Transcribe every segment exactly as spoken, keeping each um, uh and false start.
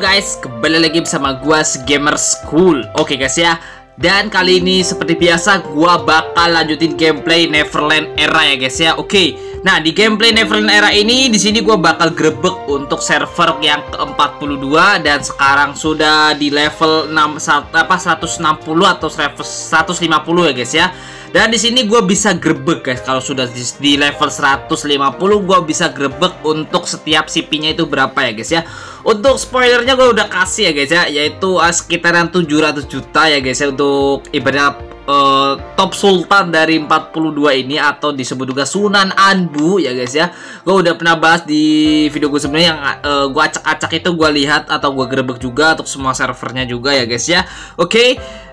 Halo guys, kembali lagi bersama gua Gamer School. Oke guys ya. Dan kali ini seperti biasa gua bakal lanjutin gameplay Neverland Era ya guys ya. Oke. Nah, di gameplay Neverland Era ini di sini gua bakal grebek untuk server yang ke empat puluh dua dan sekarang sudah di level enam apa seratus enam puluh atau seratus lima puluh ya guys ya. Dan di sini gue bisa grebek guys. Kalau sudah di, di level seratus lima puluh gue bisa grebek untuk setiap C P-nya itu berapa ya guys ya. Untuk spoilernya gue udah kasih ya guys ya, yaitu uh, sekitaran tujuh ratus juta ya guys ya untuk ibaratnya uh, top sultan dari empat puluh dua ini atau disebut juga Sunan Anbu ya guys ya. Gue udah pernah bahas di video gue sebenarnya yang uh, gue acak-acak itu gue lihat atau gue grebek juga untuk semua servernya juga ya guys ya. Oke. Okay.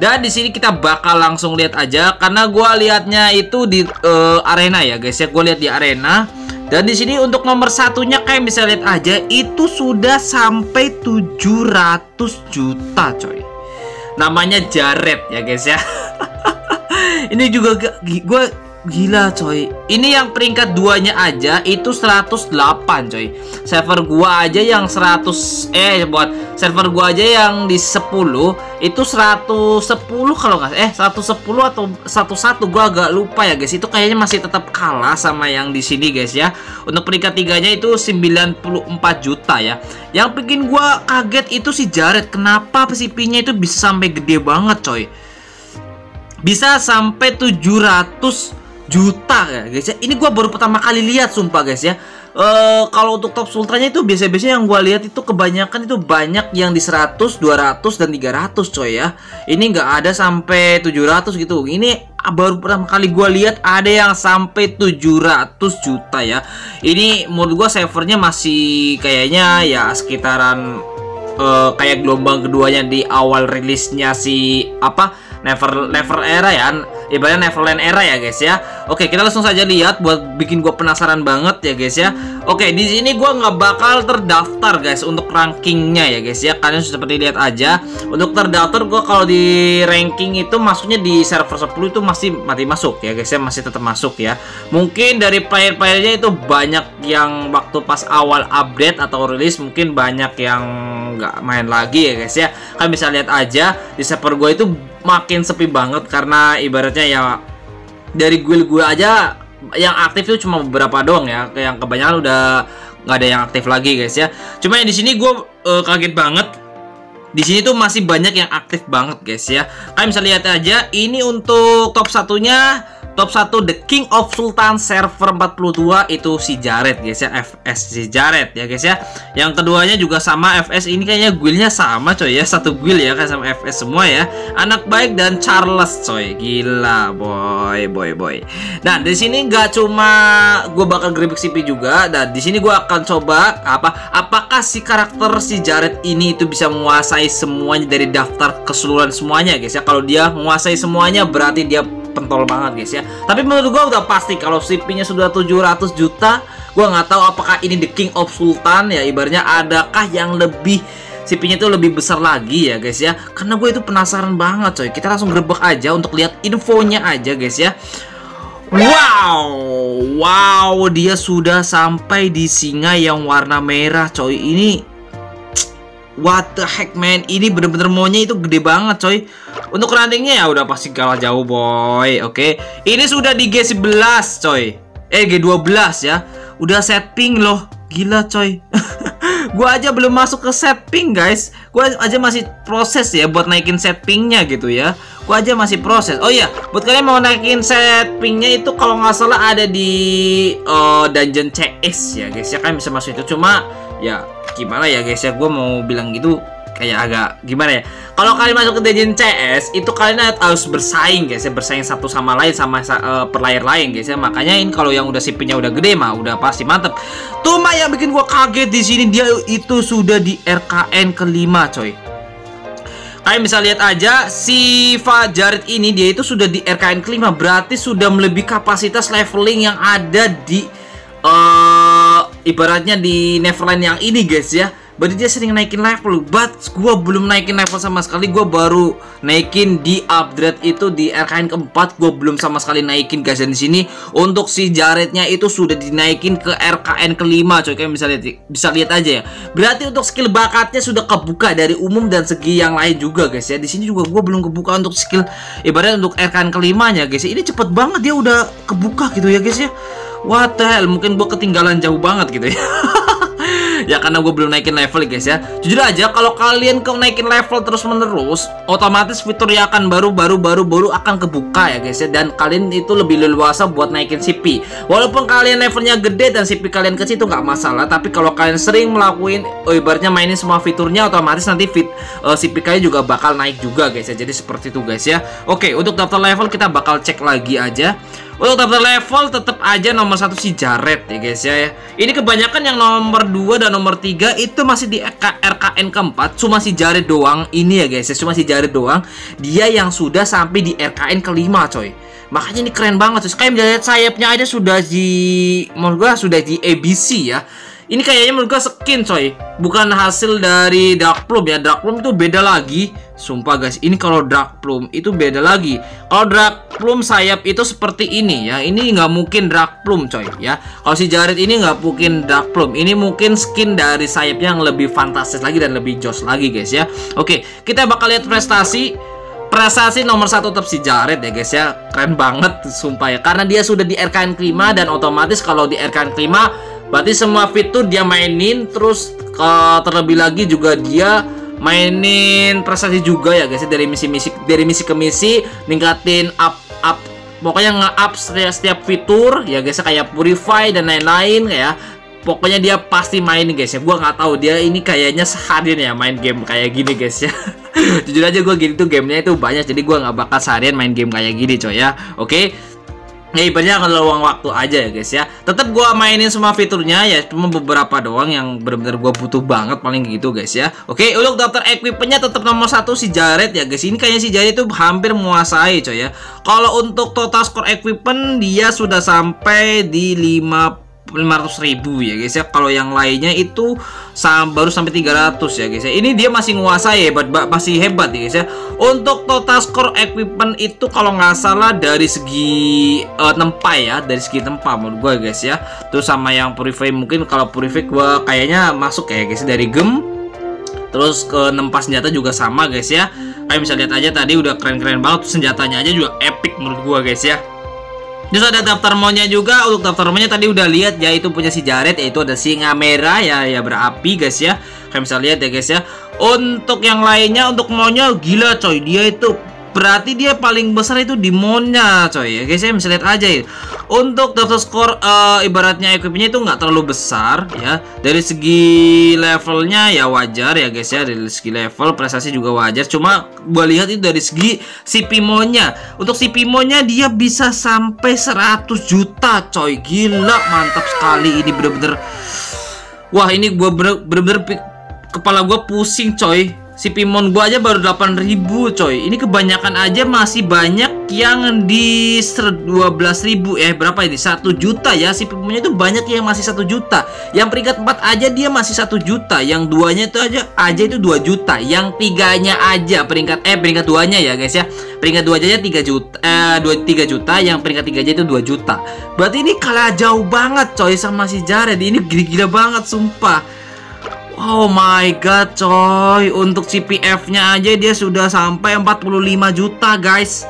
Dan di sini kita bakal langsung lihat aja karena gue liatnya itu di uh, arena ya guys ya, gue lihat di arena. Dan di sini untuk nomor satunya kayak bisa lihat aja itu sudah sampai tujuh ratus juta coy. Namanya Jared ya guys ya. Ini juga gue gila coy. Ini yang peringkat duanya aja itu seratus delapan coy. Server gua aja yang seratus eh buat server gua aja yang di sepuluh itu seratus sepuluh kalau nggak eh seratus sepuluh atau sebelas gua agak lupa ya guys. Itu kayaknya masih tetap kalah sama yang di sini guys ya. Untuk peringkat tiganya itu sembilan puluh empat juta ya. Yang bikin gua kaget itu si Jared, kenapa C P-nya itu bisa sampai gede banget coy. Bisa sampai tujuh ratus juta ya guys ya. Ini gua baru pertama kali lihat sumpah guys ya. E, kalau untuk top sultranya itu biasa-biasa yang gua lihat itu kebanyakan itu banyak yang di seratus, dua ratus dan tiga ratus coy ya. Ini nggak ada sampai tujuh ratus gitu. Ini baru pertama kali gua lihat ada yang sampai tujuh ratus juta ya. Ini menurut gua servernya masih kayaknya ya sekitaran Uh, kayak gelombang keduanya di awal rilisnya si apa Never Never Era ya, ibaratnya Neverland Era ya guys ya. Oke, kita langsung saja lihat buat bikin gue penasaran banget ya guys ya. Oke, di sini gue nggak bakal terdaftar guys untuk rankingnya ya guys ya. Kalian seperti lihat aja untuk terdaftar gue kalau di ranking itu masuknya di server sepuluh itu masih mati masuk ya guys ya, masih tetap masuk ya. Mungkin dari player-playernya itu banyak yang waktu pas awal update atau rilis mungkin banyak yang nggak main lagi ya guys ya. Kalian bisa lihat aja di server gue itu makin sepi banget karena ibaratnya ya dari guild gue aja yang aktif itu cuma beberapa doang ya, yang kebanyakan udah nggak ada yang aktif lagi guys ya. Cuma yang di sini gue uh, kaget banget, di sini tuh masih banyak yang aktif banget guys ya. Kalian bisa lihat aja ini untuk top satunya, top satu The King of Sultan server empat puluh dua itu si Jared guys ya, F S si Jared ya guys ya. Yang keduanya juga sama F S, ini kayaknya guildnya sama coy ya, satu guild ya kayak sama F S semua ya. Anak baik dan Charles coy, gila boy boy boy. Nah di sini nggak cuma gue bakal grebek C P juga, dan di sini gue akan coba apa apakah si karakter si Jared ini itu bisa menguasai semuanya dari daftar keseluruhan semuanya guys ya. Kalau dia menguasai semuanya berarti dia pentol banget guys ya. Tapi menurut gua udah pasti kalau C P-nya sudah tujuh ratus juta, gua nggak tahu apakah ini The King of Sultan ya, ibarnya adakah yang lebih C P-nya itu lebih besar lagi ya guys ya. Karena gue itu penasaran banget coy. Kita langsung grebek aja untuk lihat infonya aja guys ya. Wow, wow, dia sudah sampai di singa yang warna merah coy. Ini what the heck man, ini bener-bener maunya itu gede banget coy. Untuk rankingnya ya udah pasti kalah jauh boy. Oke, ini sudah di G sebelas coy. Eh G dua belas ya. Udah set pink loh, gila coy. Gua aja belum masuk ke set pink guys. Gua aja masih proses ya buat naikin set pinknya gitu ya. Gua aja masih proses. Oh iya, buat kalian mau naikin set pinknya itu kalau nggak salah ada di uh, dungeon C S ya guys ya. Kalian bisa masuk itu, cuma ya gimana ya guys ya, gue mau bilang gitu kayak agak gimana ya. Kalau kalian masuk ke dungeon C S itu kalian harus bersaing guys ya, bersaing satu sama lain sama uh, player lain guys ya. Makanya ini kalau yang udah C P-nya udah gede mah udah pasti mantep. Cuma yang bikin gue kaget di sini dia itu sudah di R K N kelima coy. Kalian bisa lihat aja si Jared ini dia itu sudah di R K N kelima, berarti sudah melebihi kapasitas leveling yang ada di uh, ibaratnya di Neverland yang ini guys ya. berarti dia sering naikin level. But gue belum naikin level sama sekali. Gue baru naikin di upgrade itu di R K N keempat. Gue belum sama sekali naikin guys. Dan di sini untuk si Jarednya itu sudah dinaikin ke R K N kelima coy. Kalian bisa lihat, bisa lihat aja ya. Berarti untuk skill bakatnya sudah kebuka dari umum dan segi yang lain juga guys ya. Di sini juga gue belum kebuka untuk skill ibaratnya untuk R K N kelimanya guys. Ini cepet banget dia udah kebuka gitu ya guys ya. What the hell, mungkin gue ketinggalan jauh banget gitu ya. Ya karena gue belum naikin level guys ya. Jujur aja kalau kalian ke naikin level terus menerus, otomatis fitur yang akan baru-baru-baru-baru akan kebuka ya guys ya. Dan kalian itu lebih leluasa buat naikin C P. Walaupun kalian levelnya gede dan C P kalian kecil itu nggak masalah. Tapi kalau kalian sering melakuin, oh, ibaratnya mainin semua fiturnya, otomatis nanti fit uh, C P kalian juga bakal naik juga guys ya. Jadi seperti itu guys ya. Oke, untuk daftar level kita bakal cek lagi aja. Untuk daftar level tetap aja nomor satu si Jared ya guys ya. Ini kebanyakan yang nomor dua dan nomor tiga itu masih di R K N keempat. Cuma si Jared doang ini ya guys ya. Cuma si Jared doang dia yang sudah sampai di R K N kelima coy. Makanya ini keren banget coy. Kayak melihat sayapnya aja sudah di, menurut gua sudah di A B C ya. Ini kayaknya menurut gua skin coy, bukan hasil dari Dark Plume ya. Dark Plume itu beda lagi. Sumpah guys, ini kalau Dark Plume itu beda lagi. Kalau Dark Plume sayap itu seperti ini ya. Ini nggak mungkin Dark Plume coy ya. Kalau si Jared ini nggak mungkin Dark Plume. Ini mungkin skin dari sayapnya yang lebih fantastis lagi dan lebih jos lagi guys ya. Oke, kita bakal lihat prestasi. Prestasi nomor satu tetap si Jared ya guys ya. Keren banget sumpah ya. Karena dia sudah di R K N kelima dan otomatis kalau di R K N kelima berarti semua fitur dia mainin. Terus uh, terlebih lagi juga dia mainin prestasi juga ya guys. Dari misi-misi, dari misi ke misi, ningkatin up up, pokoknya nge-up setiap, setiap fitur ya guys. Kayak purify dan lain-lain ya. Pokoknya dia pasti main guys ya. Gue nggak tahu dia ini kayaknya seharian ya main game kayak gini guys ya. Jujur aja gue gini tuh gamenya itu banyak. Jadi gue nggak bakal seharian main game kayak gini coy ya. Oke. Ya ibaratnya kalau luang waktu aja ya guys ya. Tetap gua mainin semua fiturnya ya, cuma beberapa doang yang benar-benar gua butuh banget paling gitu guys ya. Oke, untuk daftar equipmentnya tetap nomor satu si Jared ya guys. Ini kayaknya si Jared itu hampir menguasai coy ya. Kalau untuk total skor equipment dia sudah sampai di lima ratus ribu ya guys ya. Kalau yang lainnya itu sam baru sampai tiga ratus ya guys ya. Ini dia masih menguasai, hebat, masih hebat ya guys ya. Untuk total skor equipment itu kalau nggak salah dari segi uh, tempa ya, dari segi tempa menurut gue guys ya. Terus sama yang purify, mungkin kalau purify gue kayaknya masuk ya guys ya. Dari gem terus ke nempa senjata juga sama guys ya. Kalian bisa lihat aja tadi udah keren-keren banget. Terus senjatanya aja juga epic menurut gue guys ya. Terus ada daftar monnya juga. Untuk daftar monnya tadi udah lihat ya, itu punya si Jared, yaitu ada singa merah ya, ya berapi guys ya. Kalian bisa lihat ya guys ya. Untuk yang lainnya, untuk monnya gila coy. Dia itu berarti dia paling besar itu di monnya coy ya guys ya. Bisa lihat aja ya. Untuk daftar skor uh, ibaratnya equipnya itu nggak terlalu besar ya. Dari segi levelnya ya wajar ya guys ya. Dari segi level prestasi juga wajar. Cuma gue lihat itu dari segi si Pimonnya. Untuk si Pimonnya dia bisa sampai seratus juta coy. Gila, mantap sekali. Ini bener-bener, wah ini gue bener-bener kepala gue pusing coy. Si Pimon gua aja baru delapan ribu coy. Ini kebanyakan aja masih banyak yang di dua belas ribu eh berapa ini? satu juta ya. Si Pimonnya itu banyak yang masih satu juta. Yang peringkat empat aja dia masih satu juta. Yang duanya itu aja aja itu dua juta. Yang tiganya aja peringkat eh peringkat duanya ya guys ya. Peringkat dua aja tiga juta eh dua tiga juta, yang peringkat tiga aja itu dua juta. Berarti ini kalah jauh banget coy sama si Jared. Ini gila-gila banget sumpah. Oh my god coy. Untuk C P F-nya aja dia sudah sampai empat puluh lima juta guys.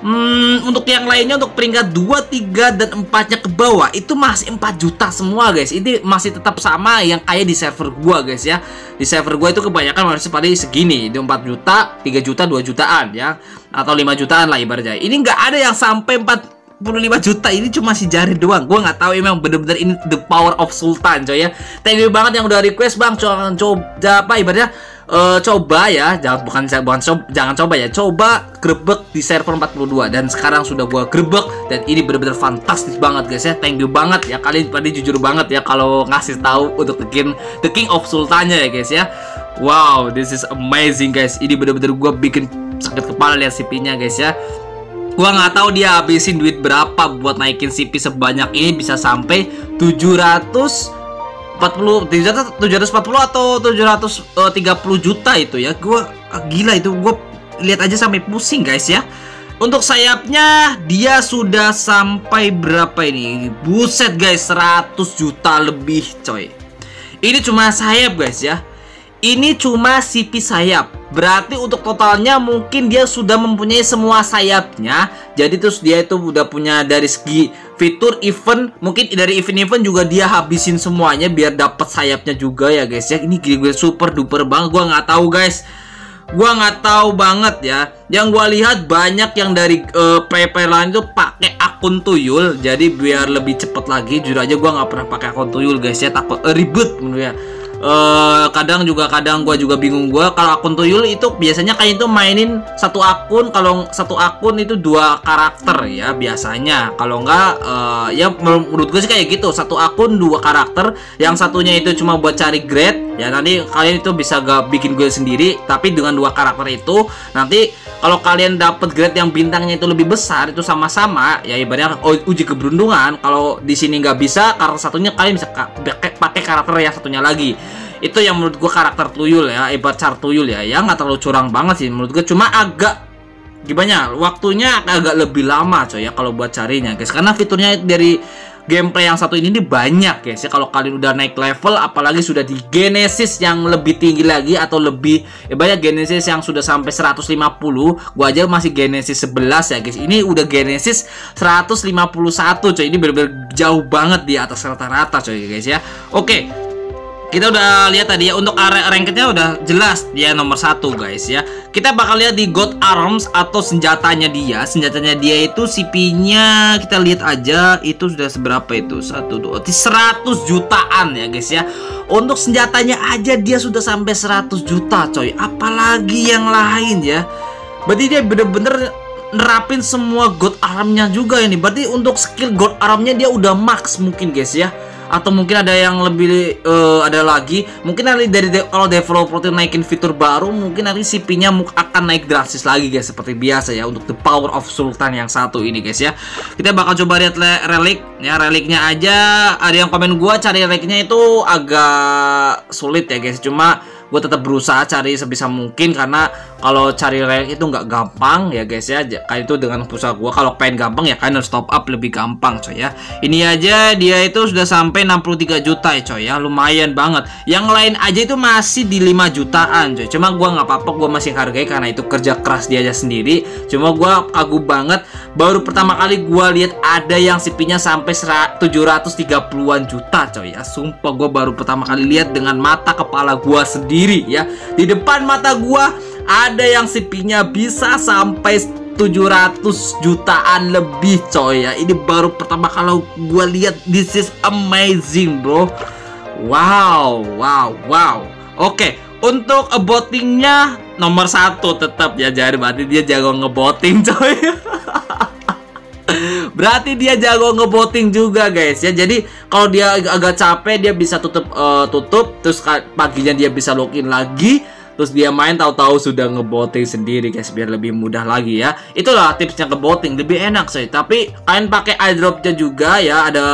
Hmm, untuk yang lainnya, untuk peringkat dua, tiga, dan empat-nya ke bawah itu masih empat juta semua guys. Ini masih tetap sama yang kayak di server gua guys ya. Di server gua itu kebanyakan masih paling segini, di empat juta, tiga juta, dua jutaan ya. Atau lima jutaan lah ibaratnya. Ini nggak ada yang sampai empat puluh lima juta. Ini cuma si Jared doang. Gue nggak tahu emang bener-bener ini the power of Sultan coy ya. Thank you banget yang udah request bang. Jangan coba apa ibaratnya uh, coba ya. Jangan bukan bukan coba, jangan coba ya. Coba Grebek di server empat puluh dua dan sekarang sudah gua Grebek dan ini bener-bener fantastis banget guys ya. Thank you banget ya, kalian pada jujur banget ya kalau ngasih tahu untuk The King, The King of Sultannya ya guys ya. Wow, this is amazing guys. Ini bener-bener gua bikin sakit kepala lihat C P-nya guys ya. Gua nggak tahu dia habisin duit berapa buat naikin C P sebanyak ini bisa sampai 700 tujuh ratus empat puluh atau tujuh ratus tiga puluh juta itu ya. Gua gila itu, gua lihat aja sampai pusing guys ya. Untuk sayapnya dia sudah sampai berapa ini? Buset guys, seratus juta lebih coy. Ini cuma sayap guys ya. Ini cuma sipis sayap. Berarti untuk totalnya mungkin dia sudah mempunyai semua sayapnya. Jadi terus dia itu udah punya dari segi fitur event, mungkin dari event-event juga dia habisin semuanya biar dapat sayapnya juga ya guys ya. Ini gue super duper banget. Gua nggak tahu guys. Gua nggak tahu banget ya. Yang gua lihat banyak yang dari uh, P P lain itu pakai akun tuyul. Jadi biar lebih cepet lagi. Jujur aja gua nggak pernah pakai akun tuyul guys ya. Takut uh, ribet menurutnya. Uh, kadang juga kadang gue juga bingung gue kalau akun tuyul itu biasanya kayak itu mainin satu akun, kalau satu akun itu dua karakter ya biasanya, kalau enggak uh, ya menurut gue sih kayak gitu, satu akun dua karakter, yang satunya itu cuma buat cari grade ya, nanti kalian itu bisa gak bikin gue sendiri, tapi dengan dua karakter itu nanti kalau kalian dapet grade yang bintangnya itu lebih besar itu sama-sama ya, ibaratnya uji keberuntungan. Kalau di sini nggak bisa karakter satunya, kalian bisa pakai karakter yang satunya lagi. Itu yang menurut gue karakter tuyul ya, ibarat char tuyul ya, ya nggak terlalu curang banget sih menurut gue, cuma agak gimana waktunya agak lebih lama coy ya kalau buat carinya guys, karena fiturnya dari gameplay yang satu ini, ini banyak guys ya. Kalau kalian udah naik level, apalagi sudah di Genesis yang lebih tinggi lagi atau lebih ya, banyak Genesis yang sudah sampai seratus lima puluh, gua aja masih Genesis sebelas ya guys, ini udah Genesis seratus lima puluh satu coy, ini bener-bener jauh banget di atas rata-rata coy guys ya. Oke, kita udah lihat tadi ya, untuk ranketnya udah jelas dia nomor satu guys ya. Kita bakal lihat di God Arms atau senjatanya dia. Senjatanya dia itu C P-nya kita lihat aja itu sudah seberapa itu, seratus jutaan ya guys ya. Untuk senjatanya aja dia sudah sampai seratus juta coy. Apalagi yang lain ya. Berarti dia bener-bener nerapin semua God Arm-nya juga ini. Berarti untuk skill God Arm-nya dia udah max mungkin guys ya. Atau mungkin ada yang lebih uh, ada lagi, mungkin nanti dari de kalau developer itu naikin fitur baru, mungkin nanti C P-nya akan naik drastis lagi guys, seperti biasa ya untuk The Power of Sultan yang satu ini guys ya. Kita bakal coba lihat relik ya, reliknya aja. Ada yang komen gua cari reliknya itu agak sulit ya guys, cuma gue tetap berusaha cari sebisa mungkin karena kalau cari relik itu nggak gampang ya guys ya. Kayak itu dengan usaha gue, kalau pengen gampang ya kalian harus top up lebih gampang coy ya. Ini aja dia itu sudah sampai enam puluh tiga juta ya coy ya, lumayan banget. Yang lain aja itu masih di lima jutaan coy. Cuma gue nggak apa-apa, gue masih hargai karena itu kerja keras dia aja sendiri. Cuma gue kagum banget, baru pertama kali gue lihat ada yang C P-nya sampai tujuh ratus tiga puluhan juta coy ya. Sumpah gue baru pertama kali lihat dengan mata kepala gue sendiri ya, di depan mata gua ada yang C P-nya bisa sampai tujuh ratus jutaan lebih coy ya. Ini baru pertama kalau gua lihat, this is amazing bro. Wow wow wow. Oke, untuk botingnya nomor satu tetap ya, jadi berarti dia jago ngeboting coy. Berarti dia jago ngeboting juga guys ya. Jadi kalau dia agak capek dia bisa tutup uh, tutup terus paginya dia bisa login lagi, terus dia main tahu-tahu sudah ngeboting sendiri guys, biar lebih mudah lagi ya. Itulah tipsnya ngeboting, lebih enak sih. Tapi kalian pakai eyedropnya juga ya, ada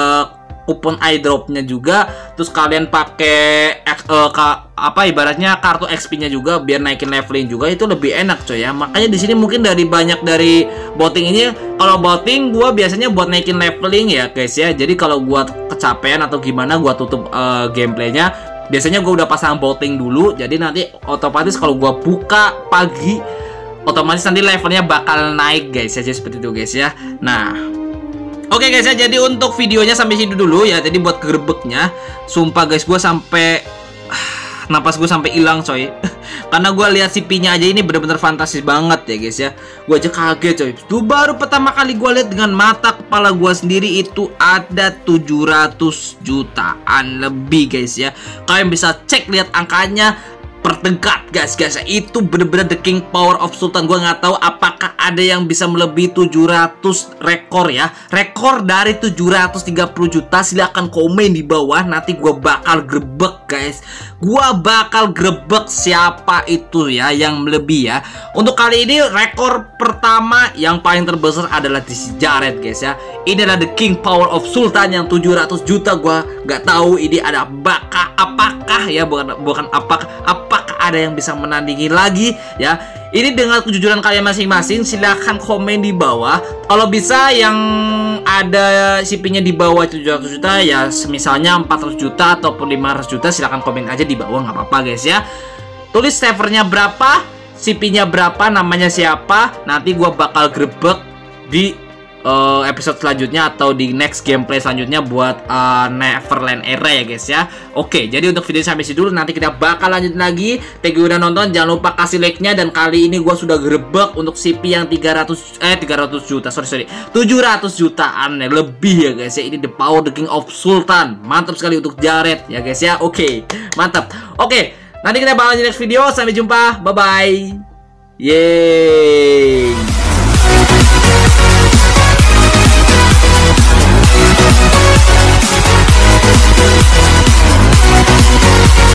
kupon eyedropnya juga, terus kalian pakai uh, ka, apa ibaratnya kartu X P-nya juga biar naikin leveling juga, itu lebih enak coy ya. Makanya di sini mungkin dari banyak dari botting ini, kalau botting gua biasanya buat naikin leveling ya guys ya. Jadi kalau gua kecapean atau gimana gua tutup uh, gameplaynya, biasanya gua udah pasang botting dulu, jadi nanti otomatis kalau gua buka pagi otomatis nanti levelnya bakal naik guys ya. Jadi seperti itu guys ya. Nah, oke okay guys ya, jadi untuk videonya sampai sini dulu ya. Jadi buat Grebeknya, sumpah guys gue sampai napas gue sampai hilang coy. Karena gue lihat C P-nya aja ini bener-bener fantastis banget ya guys ya. Gue aja kaget coy. Itu baru pertama kali gue lihat dengan mata kepala gue sendiri itu ada tujuh ratus jutaan lebih guys ya. Kalian bisa cek lihat angkanya. Pertengkat guys guys, itu bener-bener The King Power of Sultan. Gue nggak tahu apakah ada yang bisa melebihi tujuh ratus rekor ya. Rekor dari tujuh ratus tiga puluh juta, silahkan komen di bawah. Nanti gue bakal grebek guys. Gue bakal grebek siapa itu ya yang melebihi ya. Untuk kali ini rekor pertama yang paling terbesar adalah di si Jared guys ya. Ini adalah The King Power of Sultan yang tujuh ratus juta. Gue gak tahu ini ada bakal apakah ya, bukan bukan apakah apakah ada yang bisa menandingi lagi ya. Ini dengan kejujuran kalian masing-masing, silahkan komen di bawah. Kalau bisa yang ada shippingnya di bawah tujuh ratus juta ya, semisalnya empat ratus juta ataupun lima ratus juta, silahkan komen aja di bawah, nggak apa-apa guys ya. Tulis servernya berapa, shippingnya berapa, namanya siapa. Nanti gua bakal grebek di uh, episode selanjutnya atau di next gameplay selanjutnya buat uh, Neverland Era ya guys ya. Oke, jadi untuk video sampai sini dulu, nanti kita bakal lanjut lagi. Thank you udah nonton, jangan lupa kasih like-nya. Dan kali ini gua sudah grebek untuk C P yang tiga ratus eh tiga ratus juta. Sorry sorry, tujuh ratus jutaan ya, lebih ya guys ya. Ini The Power The King of Sultan. Mantap sekali untuk Jared ya guys ya. Oke, mantap. Oke, nanti kita bakal lanjut next video. Sampai jumpa. Bye bye. Yeay.